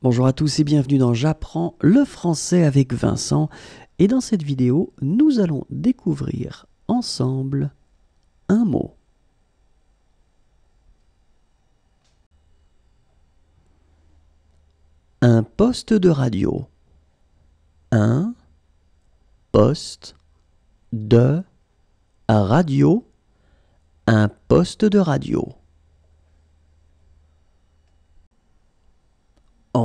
Bonjour à tous et bienvenue dans J'apprends le français avec Vincent. Et dans cette vidéo, nous allons découvrir ensemble un mot. Un poste de radio. Un poste de radio. Un poste de radio. Au